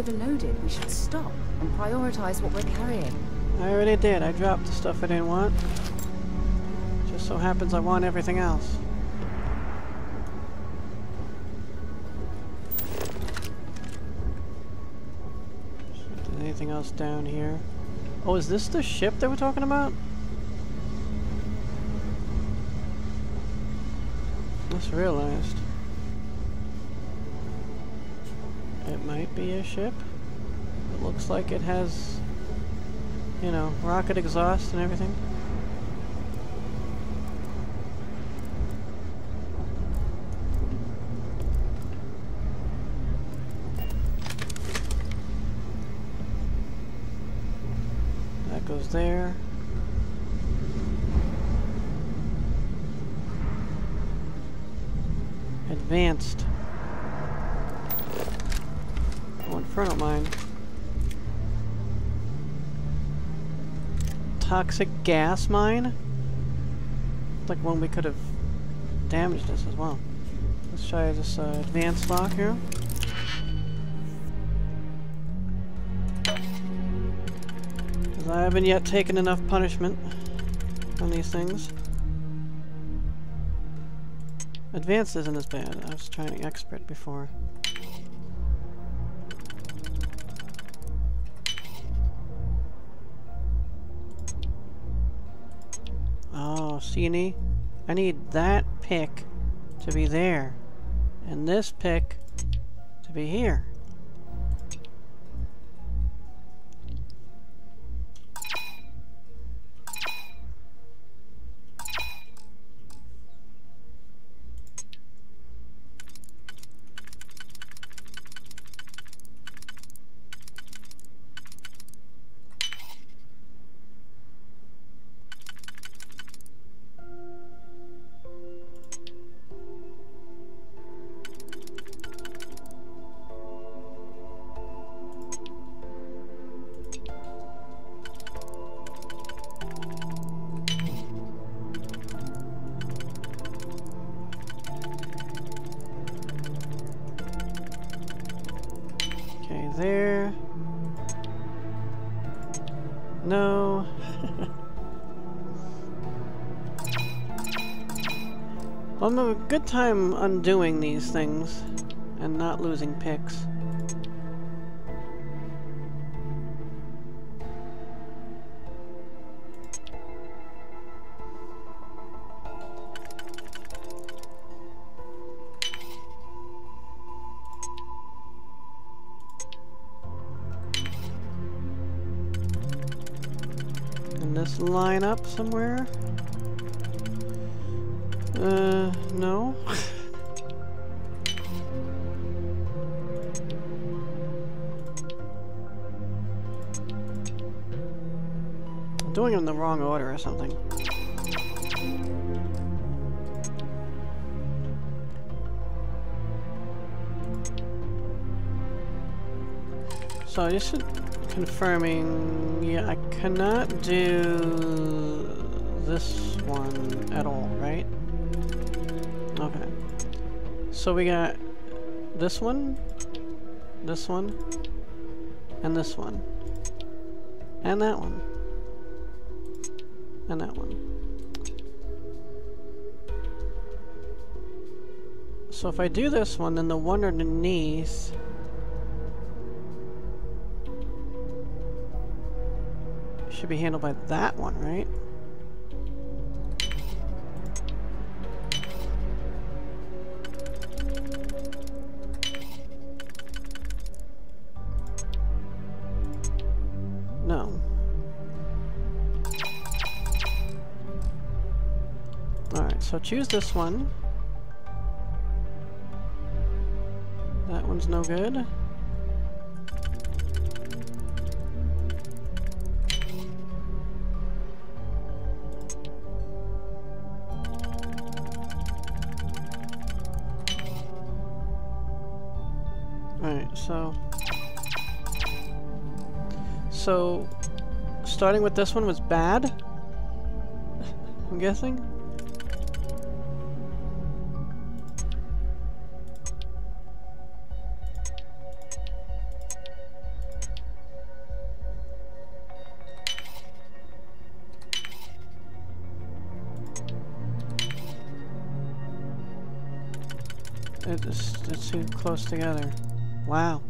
overloaded, we should stop and prioritize what we're carrying. I already did. I dropped the stuff I didn't want. Just so happens I want everything else. There's anything else down here? Oh, is this the ship that we're talking about? Just realized. It might be a ship. It looks like it has, you know, rocket exhaust and everything. That goes there. Advanced. Oh, infernal mine. Toxic gas mine? Like one we could have damaged this as well. Let's try this advanced lock here. Because I haven't yet taken enough punishment on these things. Advanced isn't as bad. I was trying expert before. Oh, C&E. I need that pick to be there, and this pick to be here. No. Well, I'm having a good time undoing these things and not losing picks. Line up somewhere? No. I'm doing it in the wrong order or something. So this should... Confirming, yeah, I cannot do this one at all, right? Okay. So we got this one, and this one, and that one, and that one. So if I do this one, then the one underneath... should be handled by that one, right? No. Alright, so choose this one. That one's no good. So, starting with this one was bad, I'm guessing? That's too close together. Wow.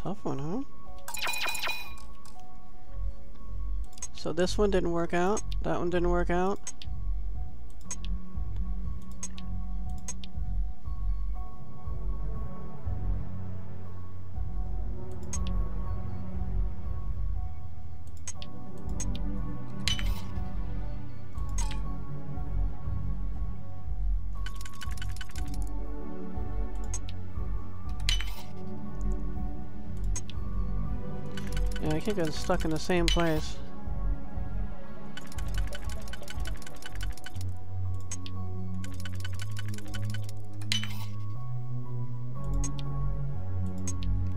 Tough one, huh? So this one didn't work out. That one didn't work out. I keep getting stuck in the same place.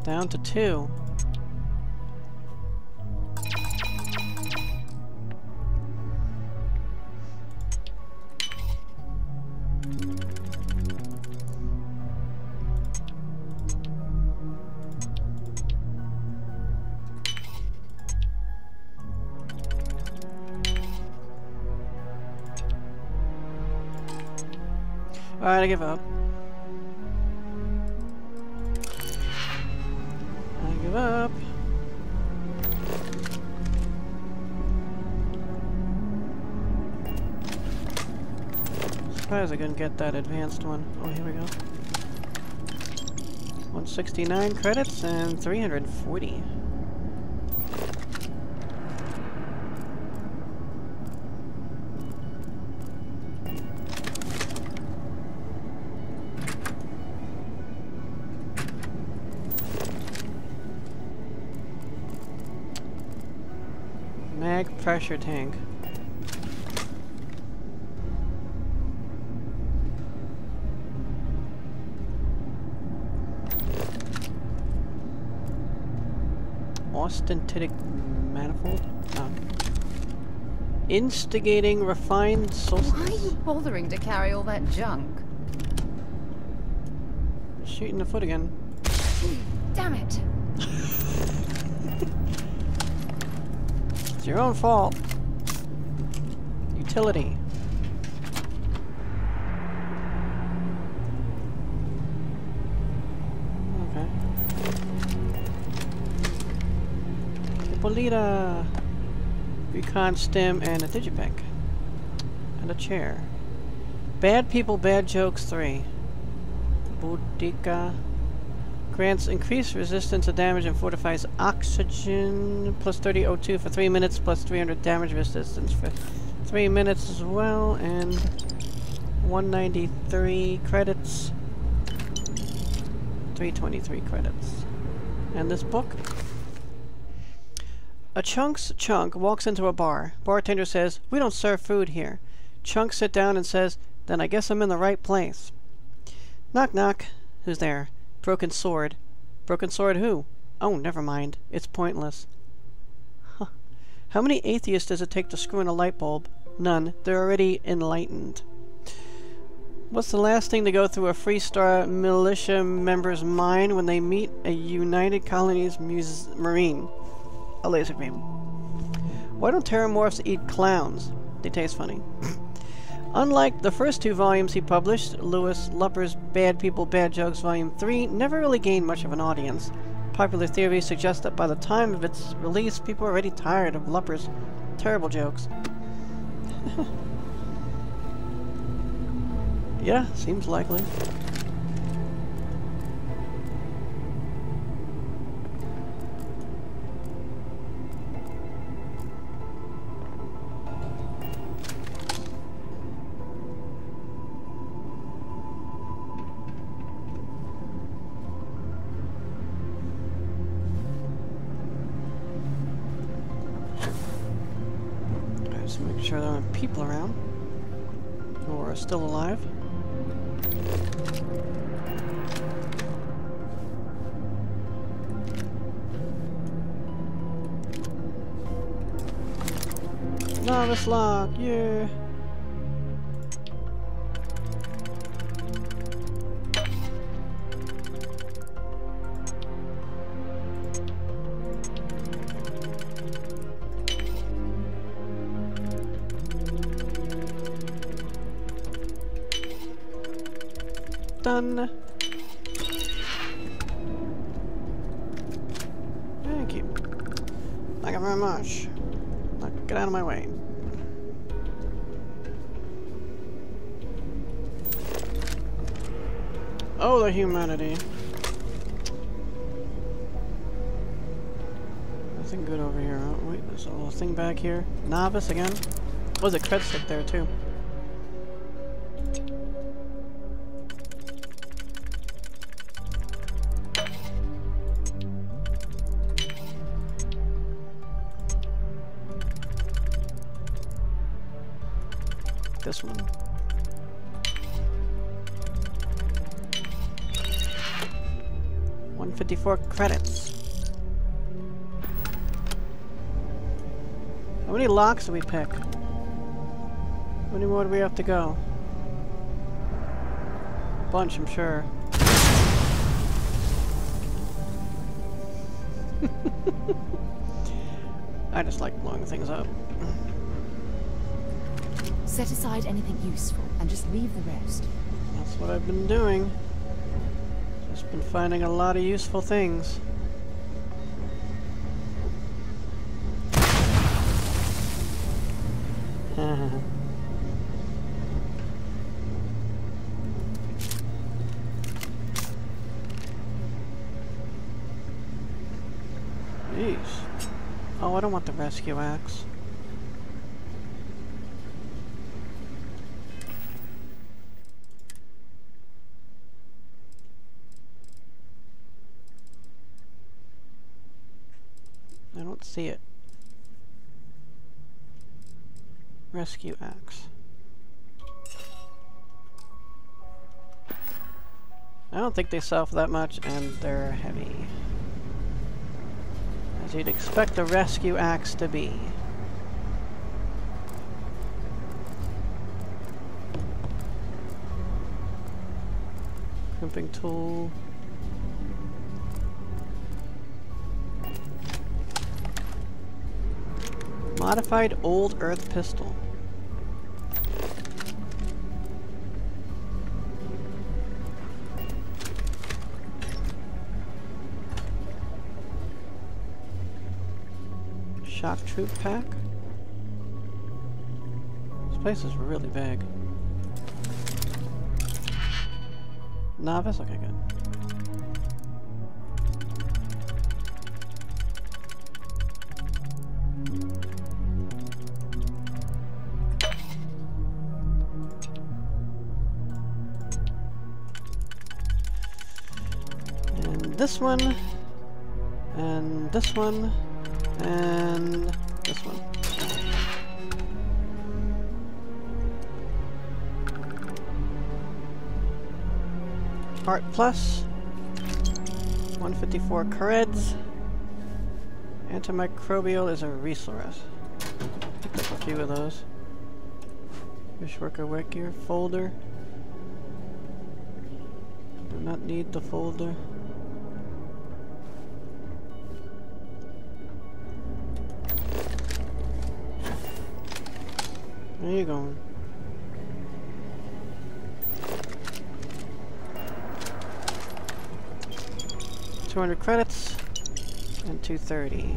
Down to 2. Alright, I give up. I give up. Surprised I couldn't get that advanced one. Oh, here we go. 169 credits and 340. Pressure tank. Austenitic manifold? Oh. Instigating refined solstice. Why are you bothering to carry all that junk? Shooting the foot again. Damn it. It's your own fault. Utility. Okay. Hippolyta. Recon stem and a digipack. And a chair. Bad People, Bad Jokes 3. Boudica. Grants increased resistance to damage and fortifies oxygen, plus 30 O2 for 3 minutes, plus 300 damage resistance for 3 minutes as well, and 193 credits, 323 credits. And this book? A Chunk's Chunk walks into a bar. Bartender says, "We don't serve food here." Chunk sits down and says, "Then I guess I'm in the right place." Knock knock. Who's there? Broken sword. Broken sword who? Oh, never mind. It's pointless. Huh. How many atheists does it take to screw in a light bulb? None. They're already enlightened. What's the last thing to go through a Free Star militia member's mind when they meet a United Colonies Marine? A laser beam. Why don't Terramorphs eat clowns? They taste funny. Unlike the first two volumes he published, Lewis Lupper's Bad People, Bad Jokes Volume 3 never really gained much of an audience. Popular theory suggests that by the time of its release, people were already tired of Lupper's terrible jokes. Yeah, seems likely. Make sure there aren't people around who are still alive. Harvest log, yeah. Done. Thank you. Thank you very much. Now get out of my way. Oh, the humanity. Nothing good over here. Oh, wait, there's a little thing back here. Novice again. Oh, there's a cred stick there too. This one. $154 credits. How many locks do we pick? How many more do we have to go? A bunch, I'm sure. I just like blowing things up. Set aside anything useful and just leave the rest. That's what I've been doing. Just been finding a lot of useful things. Jeez. Oh, I don't want the rescue axe. See it. Rescue axe. I don't think they sell for that much, and they're heavy. As you'd expect a rescue axe to be. Crimping tool. Modified Old Earth Pistol. Shock Troop Pack. This place is really big. Novice? Okay, good. This one, and this one, and this one. Art Plus, 154 creds. Antimicrobial is a resource. Picked up a few of those. Fishworker work gear, folder. Do not need the folder. Where are you going? $200 credits and 230.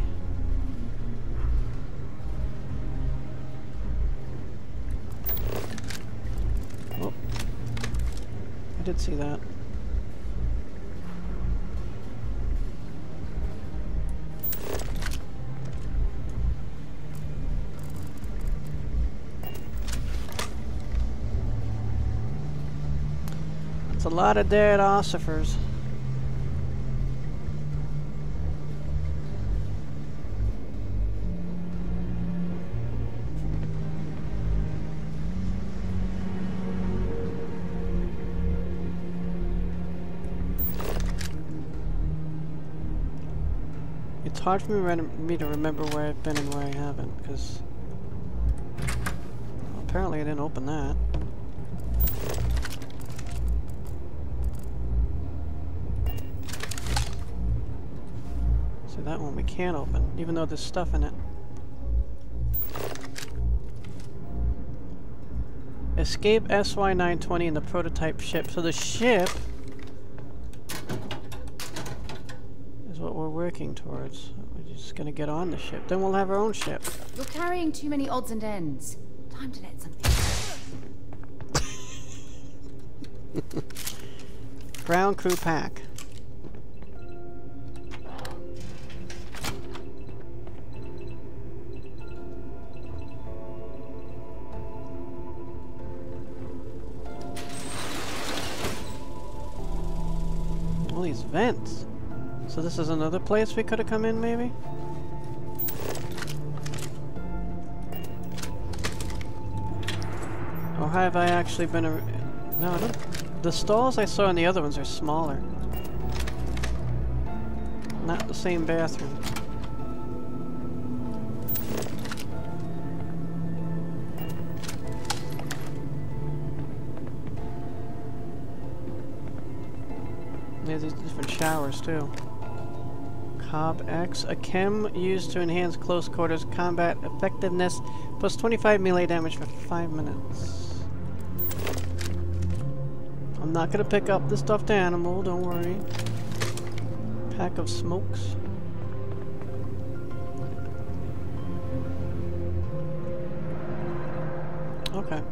Oh, I did see that. A lot of dead ossifers. It's hard for me to remember where I've been and where I haven't, because Apparently I didn't open that. So that one we can't open, even though there's stuff in it. Escape SY 920 in the prototype ship. So the ship is what we're working towards. We're just gonna get on the ship. Then we'll have our own ship. You're carrying too many odds and ends. Time to let something. Ground crew pack. These vents. So this is another place we could have come in, maybe? Or have I actually been a... No, I don't... The stalls I saw in the other ones are smaller. Not the same bathroom. There's different showers too. Cob X, a chem used to enhance close quarters combat effectiveness, plus 25 melee damage for 5 minutes. I'm not gonna pick up the stuffed animal, don't worry. Pack of smokes. Okay.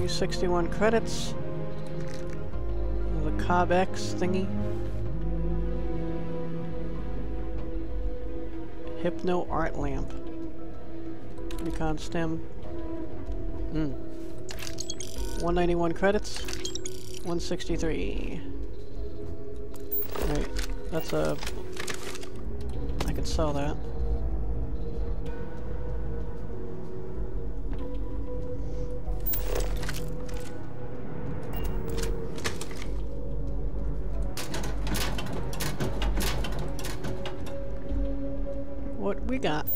$61 credits. The Cob X thingy. Hypno art lamp. Recon stem. Mm. 191 credits. 163. Wait, that's a... I could sell that. What we got?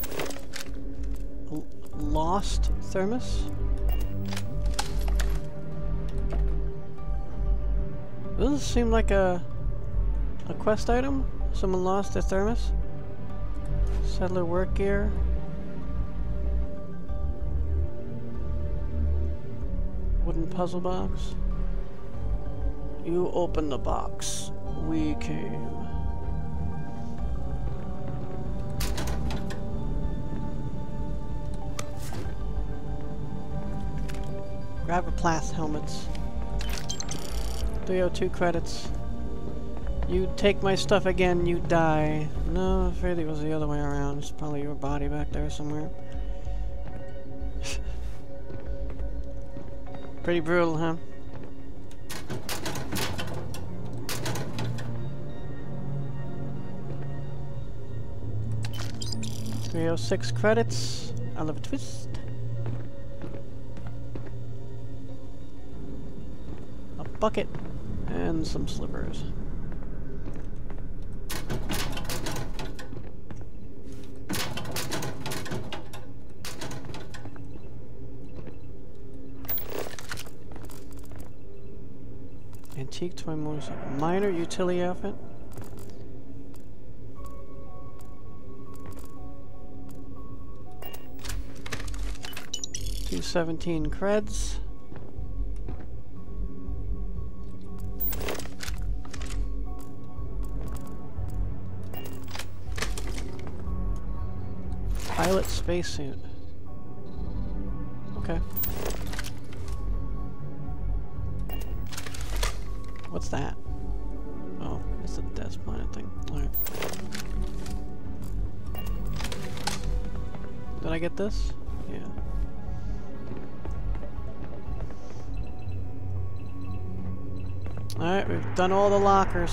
Lost thermos? Doesn't seem like a quest item. Someone lost their thermos. Settler work gear. Wooden puzzle box. You open the box. We came. Graviplast helmets. 302 credits. You take my stuff again, you die. No, I'm afraid it was the other way around. It's probably your body back there somewhere. Pretty brutal, huh? $306 credits. I love a twist. Bucket and some slippers. Antique toy motorcycle. Minor utility outfit. $217 creds. Pilot spacesuit. Okay. What's that? Oh, it's a Death Planet thing. Alright. Did I get this? Yeah. Alright, we've done all the lockers.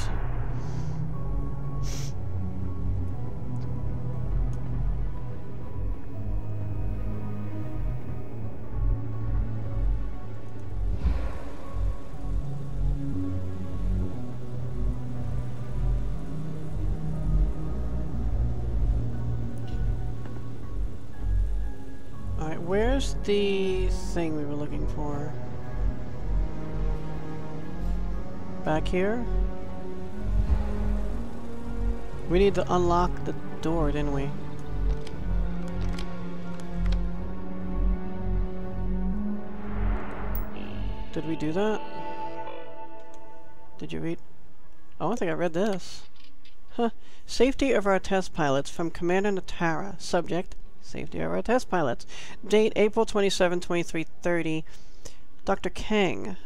where's the thing we were looking for? Back here? We need to unlock the door, didn't we? Did we do that? Did you read? Oh, I don't think I read this. Huh. Safety of our test pilots from Commander Natara. Subject, safety of our test pilots. Date, April 27, 2330. Dr. Kang.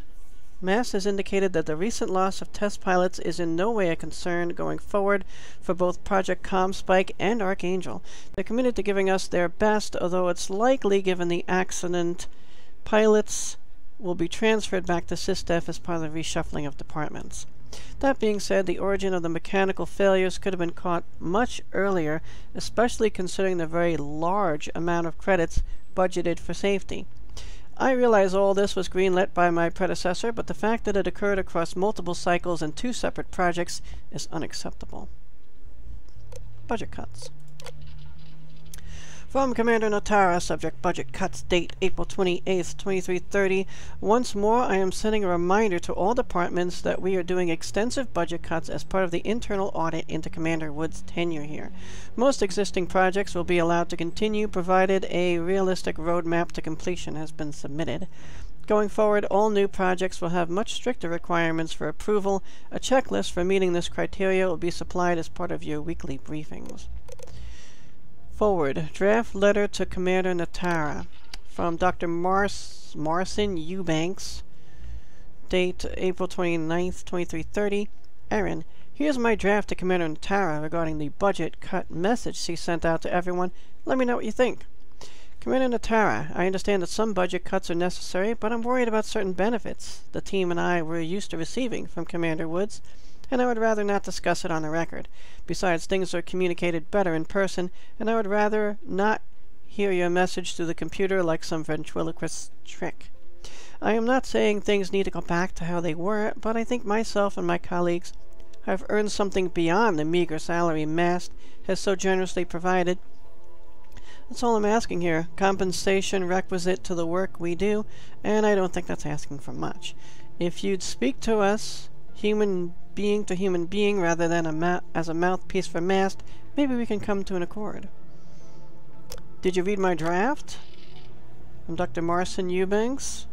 MAST has indicated that the recent loss of test pilots is in no way a concern going forward for both Project ComSpike and Archangel. They're committed to giving us their best, although it's likely, given the accident, pilots will be transferred back to SysDef as part of the reshuffling of departments. That being said, the origin of the mechanical failures could have been caught much earlier, especially considering the very large amount of credits budgeted for safety. I realize all this was greenlit by my predecessor, but the fact that it occurred across multiple cycles and 2 separate projects is unacceptable. Budget cuts. From Commander Natara, subject budget cuts, date April 28th, 2330. Once more, I am sending a reminder to all departments that we are doing extensive budget cuts as part of the internal audit into Commander Wood's tenure here. Most existing projects will be allowed to continue, provided a realistic roadmap to completion has been submitted. Going forward, all new projects will have much stricter requirements for approval. A checklist for meeting this criteria will be supplied as part of your weekly briefings. Forward. Draft letter to Commander Natara from Dr. Morrison Eubanks. Date April 29th, 2330. Aaron, here's my draft to Commander Natara regarding the budget cut message she sent out to everyone. Let me know what you think. Commander Natara, I understand that some budget cuts are necessary, but I'm worried about certain benefits the team and I were used to receiving from Commander Woods, and I would rather not discuss it on the record. Besides, things are communicated better in person, and I would rather not hear your message through the computer like some ventriloquist trick. I am not saying things need to go back to how they were, but I think myself and my colleagues have earned something beyond the meager salary MAST has so generously provided. That's all I'm asking here, compensation requisite to the work we do, and I don't think that's asking for much. If you'd speak to us, human being to human being, rather than as a mouthpiece for MAST, maybe we can come to an accord. Did you read my draft? From Dr. Morrison Eubanks.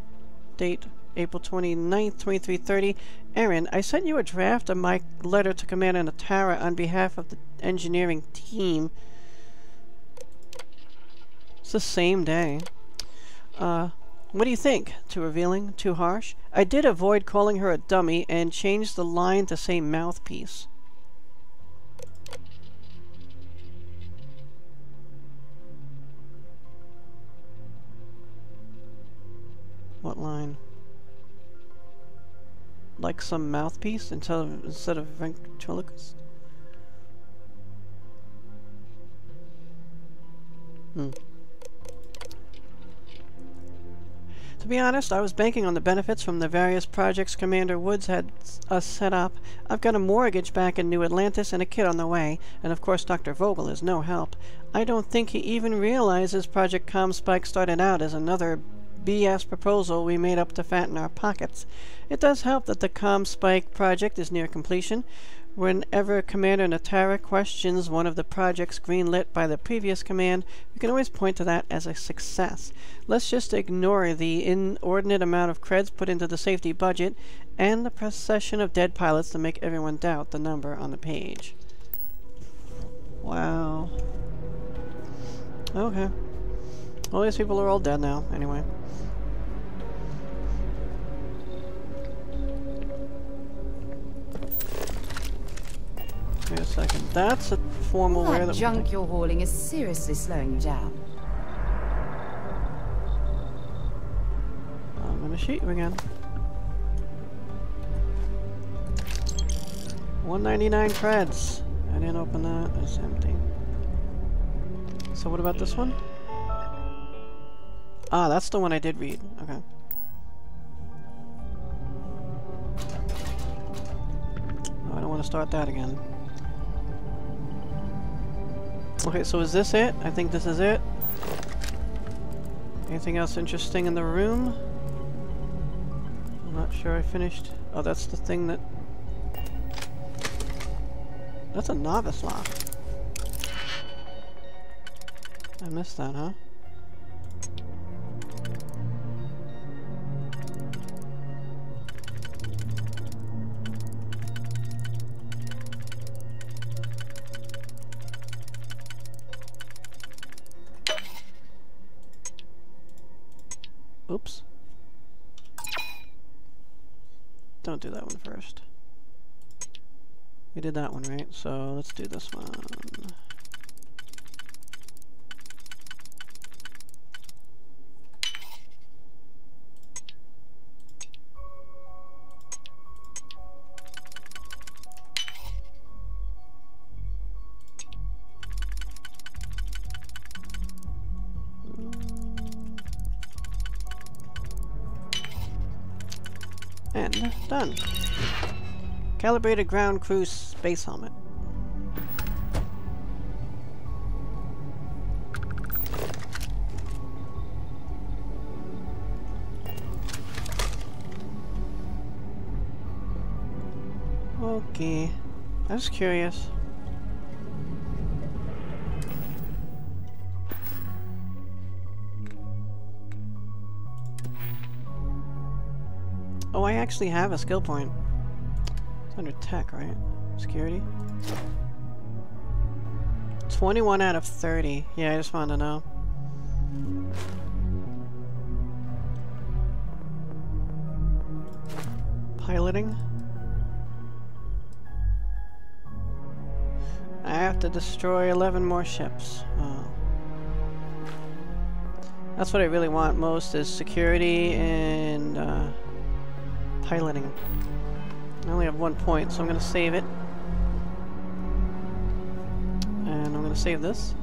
Date April 29th, 2330. Aaron, I sent you a draft of my letter to Commander Natara on behalf of the engineering team. It's the same day. What do you think? Too revealing? Too harsh? I did avoid calling her a dummy and changed the line to say mouthpiece. What line? Like some mouthpiece instead of ventriloquist? To be honest, I was banking on the benefits from the various projects Commander Woods had us set up. I've got a mortgage back in New Atlantis and a kid on the way, and of course Dr. Vogel is no help. I don't think he even realizes Project ComSpike started out as another BS proposal we made up to fatten our pockets. It does help that the ComSpike project is near completion. Whenever Commander Natara questions one of the projects greenlit by the previous command, we can always point to that as a success. Let's just ignore the inordinate amount of creds put into the safety budget and the procession of dead pilots to make everyone doubt the number on the page. Wow. Okay. All these people are all dead now, anyway. Wait a second. That's a formal wear that junk you're hauling is seriously slowing you down. I'm gonna shoot you again. 199 creds. I didn't open that. It's empty. So what about this one? Ah, that's the one I did read. Okay. No, I don't want to start that again. Okay, so is this it? I think this is it. Anything else interesting in the room? I'm not sure I finished. Oh, that's the thing that... That's a novice lock. I missed that, huh? Oops. Don't do that one first. We did that one, right? So let's do this one. And done. Calibrated ground crew space helmet. Okay. I was curious. Oh, I actually have a skill point. It's under tech, right? Security? 21 out of 30. Yeah, I just wanted to know. Piloting? I have to destroy 11 more ships. Oh. That's what I really want most, is security and... piloting. I only have 1 point, so I'm going to save it. And I'm going to save this.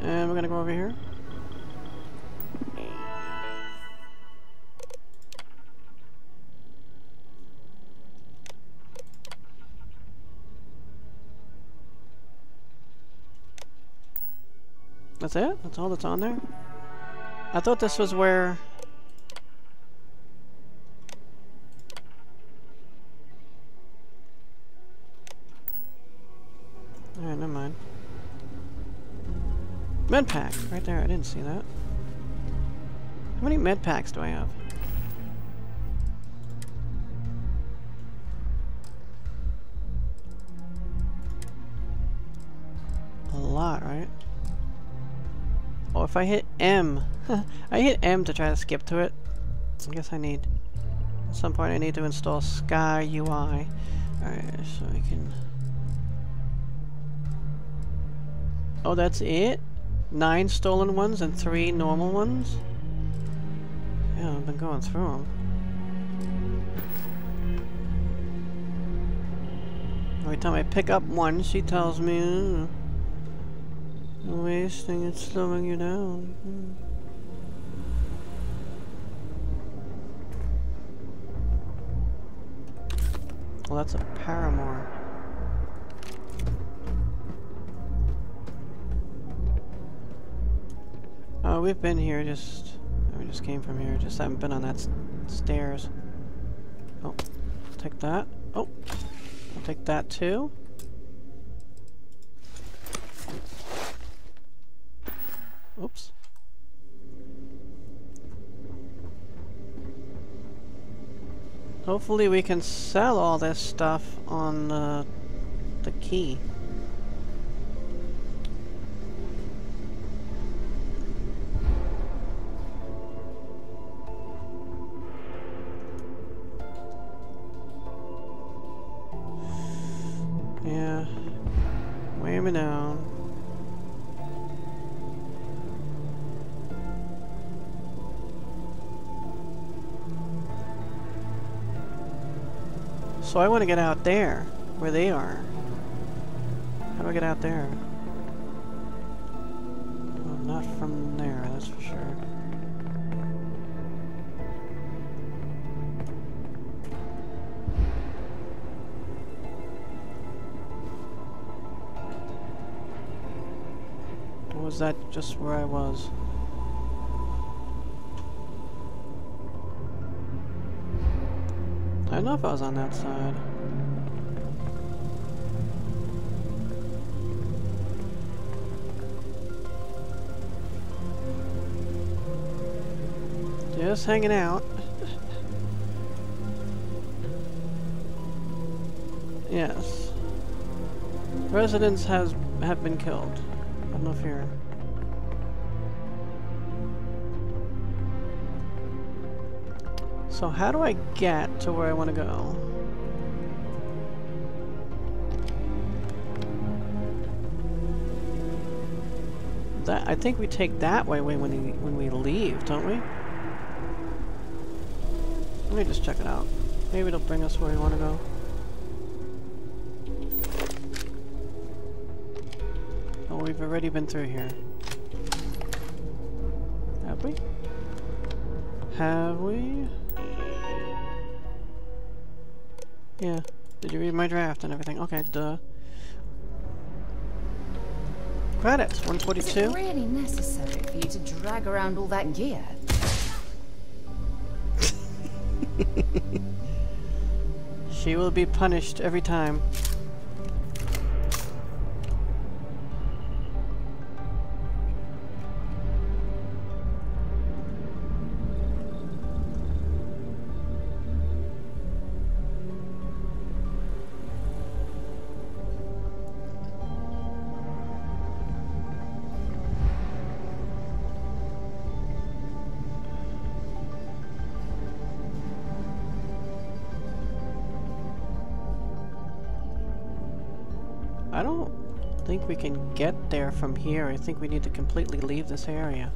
And we're going to go over here. That's it? That's all that's on there? I thought this was where... Alright, never mind. Med pack! Right there, I didn't see that. How many med packs do I have? A lot, right? Oh, if I hit M. I hit M to try to skip to it. I guess I need... At some point I need to install Sky UI. Alright, so I can... Oh, that's it? 9 stolen ones and 3 normal ones? Yeah, I've been going through them. Every time I pick up one, she tells me, oh, you're wasting, it's slowing you down. Well, that's a paramour. Oh, we've been here, just... We just came from here, just haven't been on that stairs. Oh, I'll take that. Oh, I'll take that too. Oops. Hopefully we can sell all this stuff on the key. Yeah, weigh me down. So I want to get out there, where they are. How do I get out there? Well, not from there, that's for sure. Was that just where I was? I don't know if I was on that side. Just hanging out. Yes. Residents have been killed. Enough here. So how do I get to where I want to go? That I think we take that way when we leave, don't we? Let me just check it out. Maybe it'll bring us where we want to go. Oh, we've already been through here. Have we? Have we? Yeah. Did you read my draft and everything? Okay, duh. Credits, 142. Is it really necessary for you to drag around all that gear? She will be punished every time. I don't think we can get there from here. I think we need to completely leave this area.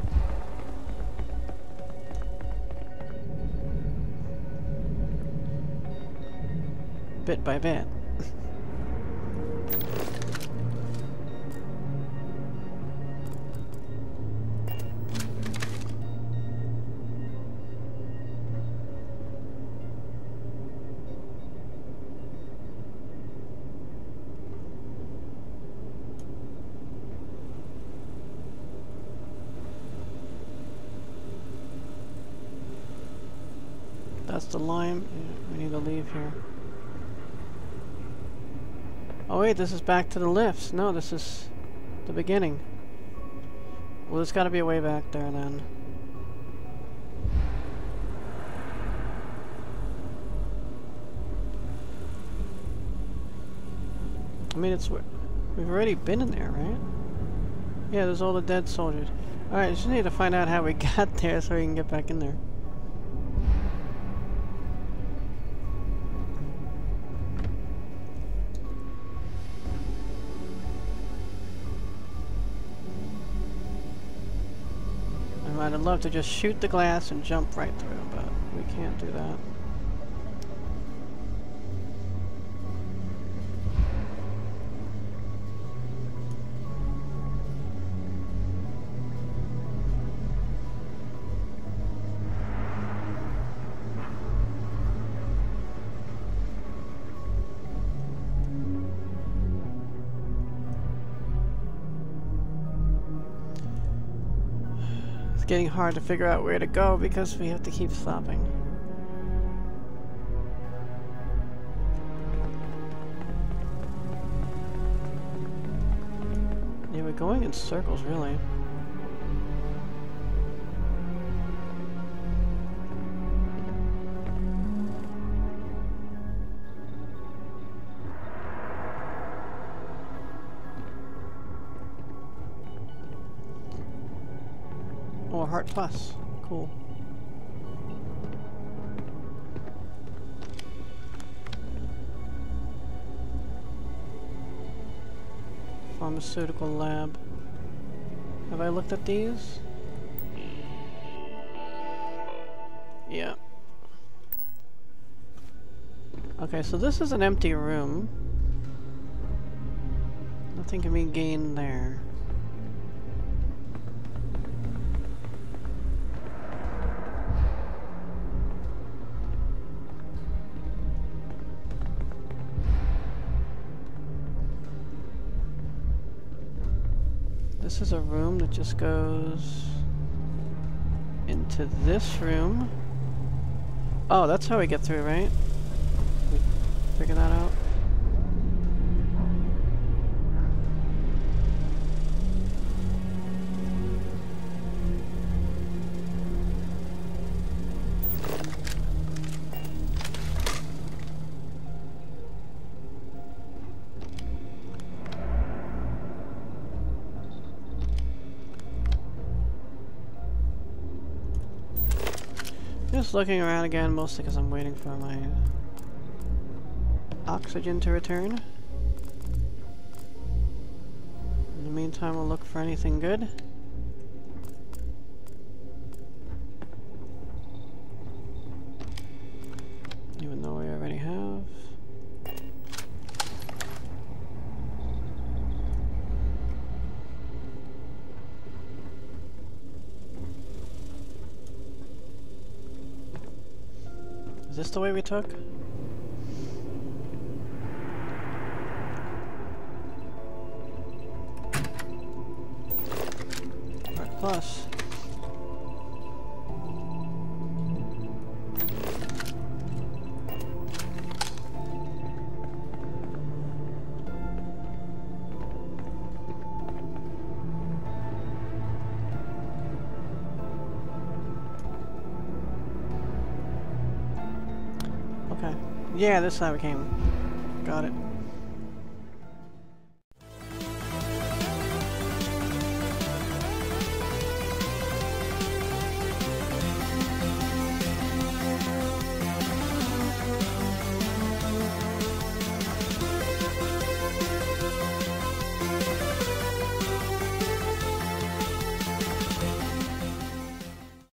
Bit by bit. That's the line. We need to leave here. Oh wait, this is back to the lifts. No, this is the beginning. Well, there's gotta be a way back there then. I mean, it's... we've already been in there, right? Yeah, there's all the dead soldiers. Alright, just need to find out how we got there so we can get back in there. I'd love to just shoot the glass and jump right through, but we can't do that. Getting hard to figure out where to go because we have to keep stopping. Yeah, we're going in circles, really. Heart plus. Cool. Pharmaceutical lab. Have I looked at these? Yeah. Okay, so this is an empty room. Nothing can be gained there. This is a room that just goes into this room. Oh, that's how we get through, right? figure that out. Just looking around again, mostly because I'm waiting for my oxygen to return. In the meantime, we'll look for anything good. Even though we already have. Is this the way we took? Plus. Okay. Yeah, this time we came. Got it.